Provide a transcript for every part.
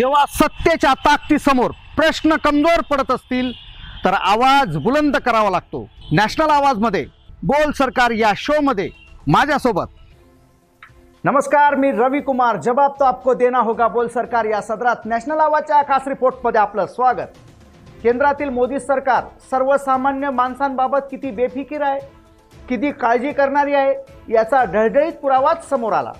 जेव्हा सत्तेच्या ताकदीसमोर प्रश्न कमजोर पडत असतील तर आवाज बुलंद करावा लागतो। नॅशनल आवाज मध्ये बोल सरकार या शो मध्ये माझ्यासोबत। नमस्कार, मी रवि कुमार। जवाब तो आपको देना होगा बोल सरकार या सदरात नॅशनल आवाजच्या खास रिपोर्टमध्ये आपलं स्वागत। केंद्रातील मोदी सरकार सर्वसामान्य माणसांबाबत किती बेफिकीर आहे, किती काळजी करणारी आहे याचा ढळढळीत पुरावाच समोर आला।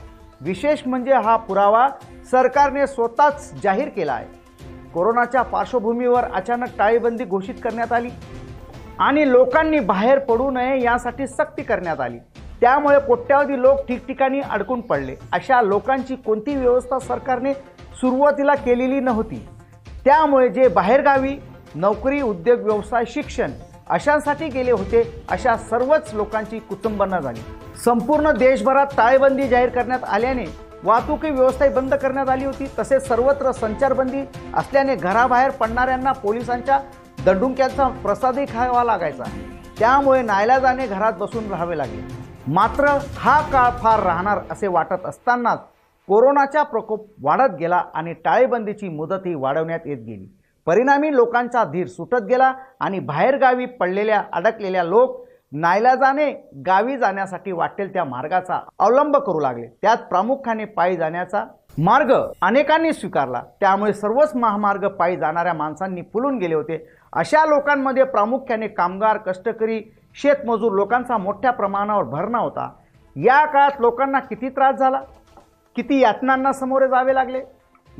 विशेष म्हणजे हा पुरावा सरकारने स्वतःच जाहीर केला आहे। कोरोनाच्या पार्श्वभूमीवर अचानक टाळेबंदी घोषित करण्यात आली आणि लोकांनी बाहेर पडू नये यासाठी सक्ती करण्यात आली। त्यामुळे कोट्यावधी लोक ठिकठिकाणी अडकून पडले। अशा लोकांची कोणती व्यवस्था सरकारने सुरुवातीला केलेली नव्हती। त्यामुळे जे बाहेरगावी नोकरी, उद्योग, व्यवसाय, शिक्षण अशांसाठी गेले होते अशा सर्वच लोकांची कुचंबना झाली। संपूर्ण देशभरात टाळेबंदी जाहीर करण्यात आल्याने वाहतूक व्यवस्था बंद करण्यात आली होती। तसेच सर्वत्र संचारबंदी असल्याने घराबाहेर पडणाऱ्यांना पोलिसांच्या दंडुक्यांचा प्रसादही खावा लागायचा। त्यामुळे नाईलाजाने घरात बसून राहावे लागले। मात्र हा काळ फार राहणार असे वाटत असतानाच कोरोनाचा प्रकोप वाढत गेला आणि टाळेबंदीची मुदतही वाढवण्यात येत गेली। परिणामी लोकांचा धीर सुटत गेला आणि बाहेरगावी पडलेल्या अडकलेल्या लोक नाईलाजाने गावी जाण्यासाठी वाटेल त्या मार्गाचा अवलंब करू लागले। त्यात प्रामुख्याने पायी जाण्याचा मार्ग अनेकांनी स्वीकारला। त्यामुळे सर्वच महामार्ग पायी जाणाऱ्या माणसांनी फुलून गेले होते। अशा लोकांमध्ये प्रामुख्याने कामगार, कष्टकरी, शेतमजूर लोकांचा मोठ्या प्रमाणावर भरणा होता। या काळात लोकांना किती त्रास झाला, किती यातनांना सामोरे जावे लागले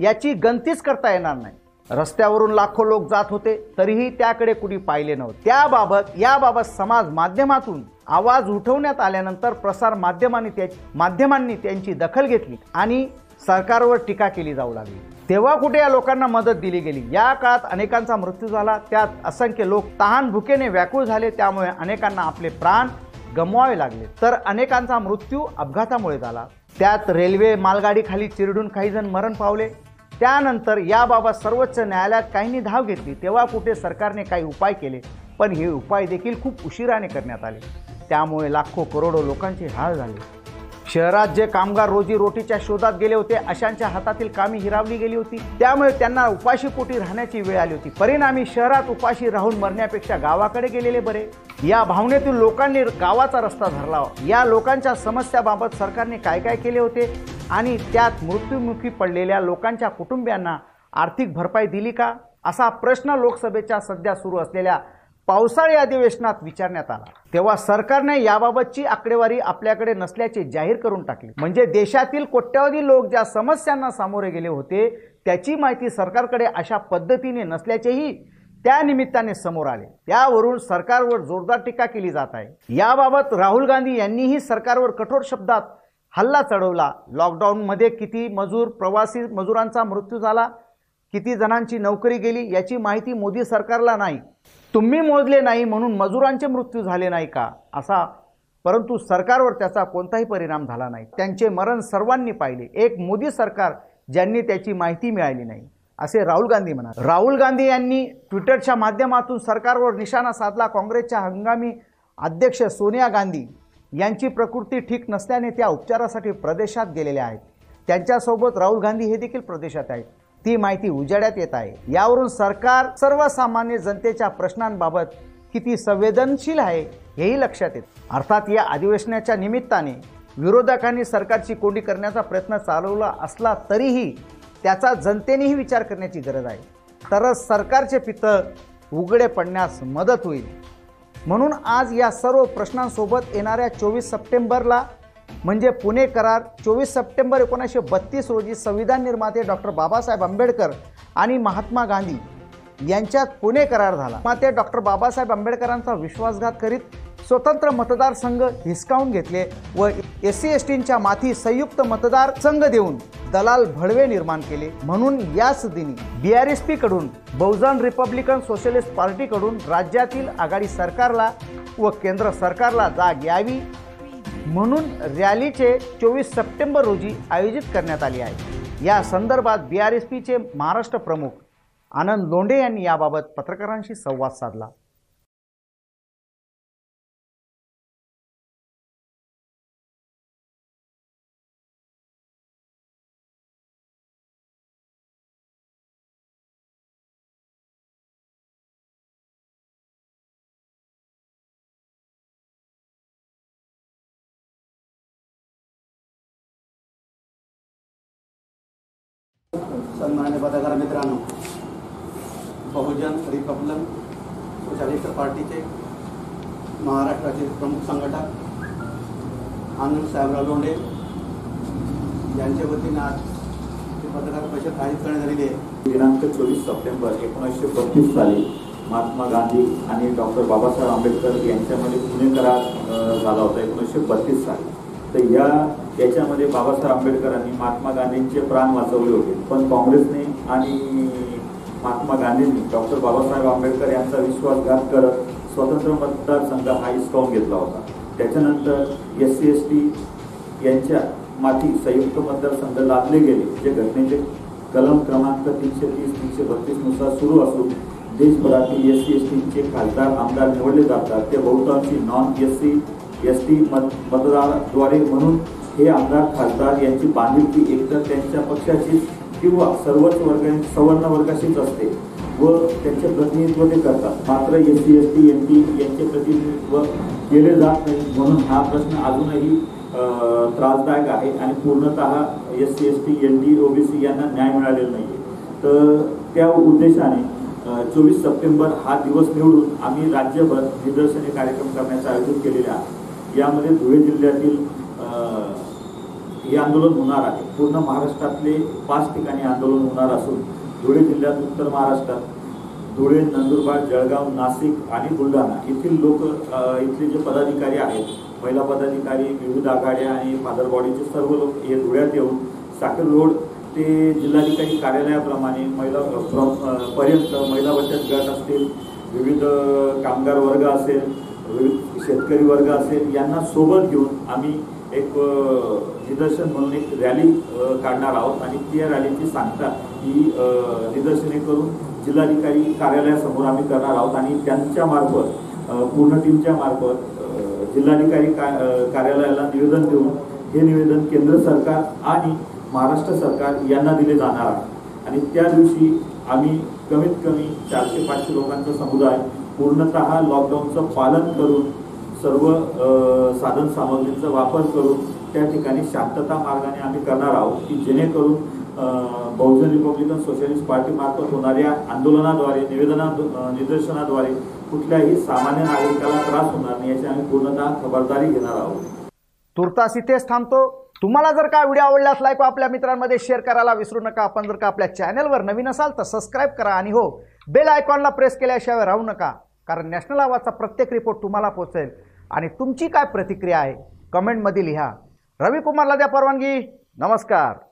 याची गणतीच करता येणार नाही। रस्त्यावरून लाखो लोक जात होते तरीही त्याकडे कुणी पाहिले नव्हते। याबाबत समाज माध्यमातून आवाज उठवण्यात आल्यानंतर प्रसार माध्यमांनी त्यांची दखल घेतली आणि सरकारवर टीका केली जाऊ लागली। तेव्हा कुठे या लोकांना मदत दिली गेली? या काळात अनेकांचा मृत्यू झाला। त्यात असंख्य लोक तहान भुकेने व्याकुळ झाले। त्यामुळे अनेकांना आपले प्राण गमवावे लागले तर अनेकांचा मृत्यू अपघातामुळे झाला। त्यात रेल्वे मालगाडीखाली चिरडून काहीजण मरण पावले। त्यानंतर याबाबत सर्वोच्च न्यायालयात काहींनी धाव घेतली। तेव्हा कुठे सरकारने काही उपाय केले पण हे उपाय देखील खूप उशिराने करण्यात आले। त्यामुळे लाखो करोडो लोकांचे हाल झाले। शहरात जे कामगार रोजी रोटीच्या शोधात गेले होते अशांच्या हातातील कामे हिरावली गेली होती। त्यामुळे त्यांना उपाशी पोटी राहण्याची वेळ आली होती। परिणामी शहरात उपाशी राहून मरण्यापेक्षा गावाकडे गेलेले बरे या भावनेतून लोकांनी गावाचा रस्ता धरला। या लोकांच्या समस्याबाबत सरकारने काय काय केले होते आणि त्यात मृत्युमुखी पडलेल्या लोकांच्या कुटुंबियांना आर्थिक भरपाई दिली का, असा प्रश्न लोकसभेच्या सध्या सुरू असलेल्या पावसाळी अधिवेशनात विचारण्यात आला। तेव्हा सरकारने याबाबतची आकडेवारी आपल्याकडे नसल्याचे जाहीर करून टाकले। म्हणजे देशातील कोट्यावधी लोक ज्या समस्यांना सामोरे गेले होते त्याची माहिती सरकारकडे अशा पद्धतीने नसल्याचेही त्या निमित्ताने समोर आले। त्यावरून सरकारवर जोरदार टीका केली जात आहे। याबाबत राहुल गांधी यांनीही सरकारवर कठोर शब्दात हल्ला चढवला। लॉकडाऊनमध्ये किती मजूर, प्रवासी मजुरांचा मृत्यू झाला, किती जणांची नोकरी गेली याची माहिती मोदी सरकारला नाही। तुम्ही मोजले नाही म्हणून मजुरांचे मृत्यू झाले नाही का, असा परंतु सरकारवर त्याचा कोणताही परिणाम झाला नाही। त्यांचे मरण सर्वांनी पाहिले, एक मोदी सरकार ज्यांनी त्याची माहिती मिळाली नाही असे राहुल गांधी म्हणाले। राहुल गांधी यांनी ट्विटरच्या माध्यमातून सरकारवर निशाणा साधला। काँग्रेसच्या हंगामी अध्यक्ष सोनिया गांधी यांची प्रकृती ठीक नसल्याने त्या उपचारासाठी प्रदेशात गेलेल्या आहेत। त्यांच्यासोबत राहुल गांधी हे देखील प्रदेशात आहेत। ती माहिती उजाड्यात येत आहे। यावरून सरकार सर्वसामान्य जनतेच्या प्रश्नांबाबत किती संवेदनशील आहे हेही लक्षात येते। अर्थात या अधिवेशनाच्या निमित्ताने विरोधकांनी सरकारची कोंडी करण्याचा प्रयत्न चालवला असला तरीही त्याचा जनतेनेही विचार करण्याची गरज आहे। तरच सरकारचे पितळ उघडे पडण्यास मदत होईल। म्हणून आज या सर्व प्रश्नांसोबत येणाऱ्या 24 सप्टेंबरला म्हणजे पुणे करार 24 सप्टेंबर 1932 रोजी संविधान निर्माते डॉक्टर बाबासाहेब आंबेडकर आणि महात्मा गांधी यांच्यात पुणे करार झाला। मात्र डॉक्टर बाबासाहेब आंबेडकरांचा विश्वासघात करीत स्वतंत्र मतदारसंघ हिसकावून घेतले व SC/STंच्या माथी संयुक्त मतदारसंघ देऊन दलाल भडवे निर्माण केले। म्हणून याच दिनी BRSP कडून बहुजन रिपब्लिकन सोशलिस्ट पार्टीकडून राज्यातील आघाडी सरकारला व केंद्र सरकारला जाग यावी म्हणून रॅलीचे 24 सप्टेंबर रोजी आयोजित करण्यात आले आहे। या संदर्भात BRSPचे महाराष्ट्र प्रमुख आनंद लोंढे यांनी याबाबत पत्रकारांशी संवाद साधला। सन्मान्य पत्रकार मित्रांनो, बहुजन रिपब्लिकन सोशलिस्ट पार्टीचे महाराष्ट्राचे प्रमुख संघटक आनंद साहेबराव लोंढे यांच्या वतीने आज पत्रकार परिषद आयोजित करण्यात आलेली आहे। दिनांक 24 सप्टेंबर 1932 साली महात्मा गांधी आणि डॉक्टर बाबासाहेब आंबेडकर यांच्यामध्ये पुणे करार झाला होता 1932 साली। तर याच्यामध्ये बाबासाहेब आंबेडकरांनी महात्मा गांधींचे प्राण वाचवले होते, पण काँग्रेसने आणि महात्मा गांधींनी डॉक्टर बाबासाहेब आंबेडकर यांचा विश्वासघात करत स्वतंत्र मतदारसंघ हा हिसकावून घेतला होता। त्याच्यानंतर SC ST यांच्या माथी संयुक्त मतदारसंघ लादले गेले, जे घटनेचे कलम क्रमांक 330-332 नुसार सुरू असून देशभरातील SC STचे खासदार आमदार निवडले जातात। ते बहुतांशी नॉन SC ST मतदाराद्वारे म्हणून हे आमदार खासदार यांची बांधिलकी एकतर त्यांच्या पक्षाचीच किंवा सर्वच सवर्ण वर्गाशीच असते व त्यांचे प्रतिनिधित्व ते करतात, मात्र SC ST MP यांचे प्रतिनिधित्व केले जात नाही। म्हणून हा प्रश्न अजूनही त्रासदायक आहे आणि पूर्णतः SC ST ND OBC यांना न्याय मिळालेला नाही। तर त्या उद्देशाने 24 सप्टेंबर हा दिवस निवडून आम्ही राज्यभर निदर्शने कार्यक्रम करण्याचे आयोजन केलेले आहे। यामध्ये धुळे जिल्ह्यातील हे आंदोलन होणार आहे। पूर्ण महाराष्ट्रातले 5 ठिकाणी आंदोलन होणार असून धुळे जिल्ह्यात उत्तर महाराष्ट्रात धुळे, नंदुरबार, जळगाव, नाशिक आणि बुलढाणा येथील लोक इथले जे पदाधिकारी आहेत, महिला पदाधिकारी, विविध आघाड्या आणि फादर बॉडीचे सर्व लोक हे धुळ्यात येऊन साखर रोड ते जिल्हाधिकारी कार्यालयाप्रमाणे महिलापर्यंत महिला बचत गट असतील, विविध कामगार वर्ग असेल, विविध शेतकरी वर्ग असेल यांना सोबत घेऊन आम्ही एक निदर्शन म्हणून एक रॅली काढणार आहोत आणि त्या रॅलीची सांगता ही निदर्शने करून जिल्हाधिकारी कार्यालयासमोर आम्ही करणार आहोत आणि त्यांच्या मार्फत पूर्ण टीमच्या मार्फत जिल्हाधिकारी कार्यालयाला निवेदन देऊन हे निवेदन केंद्र सरकार आणि महाराष्ट्र सरकार यांना दिले जाणार आहे। आणि त्या दिवशी आम्ही कमीत कमी 400-500 लोकांचा समुदाय पूर्णतः लॉकडाऊनचं पालन करून सर्व साधन सामग्रीचा वापर करून त्या ठिकाणी शांतता मार्गाने आम्ही करणार आहोत की जेणेकरून बहुजन रिपब्लिकन सोशलिस्ट पार्टीमार्फत होणाऱ्या आंदोलनाद्वारे निदर्शनाद्वारे कुठल्याही सामान्य नागरिकाला त्रास होणार नाही याची आम्ही पूर्णतः खबरदारी घेणार आहोत। तुर्तास इथेच थांबतो। तुम्हाला जर का व्हिडिओ आवडला असला तर आपल्या मित्रांमध्ये शेअर करायला विसरू नका। आपण जर का आपल्या चॅनलवर नवीन असाल तर सबस्क्राईब करा आणि हो, बेल आयकॉनला प्रेस केल्याशिवाय राहू नका, कारण नॅशनल आवाजचा प्रत्येक रिपोर्ट तुम्हाला पोहोचेल। आणि तुमची काय प्रतिक्रिया आहे कमेंटमध्ये लिहा। रवी कुमारला द्या परवानगी। नमस्कार।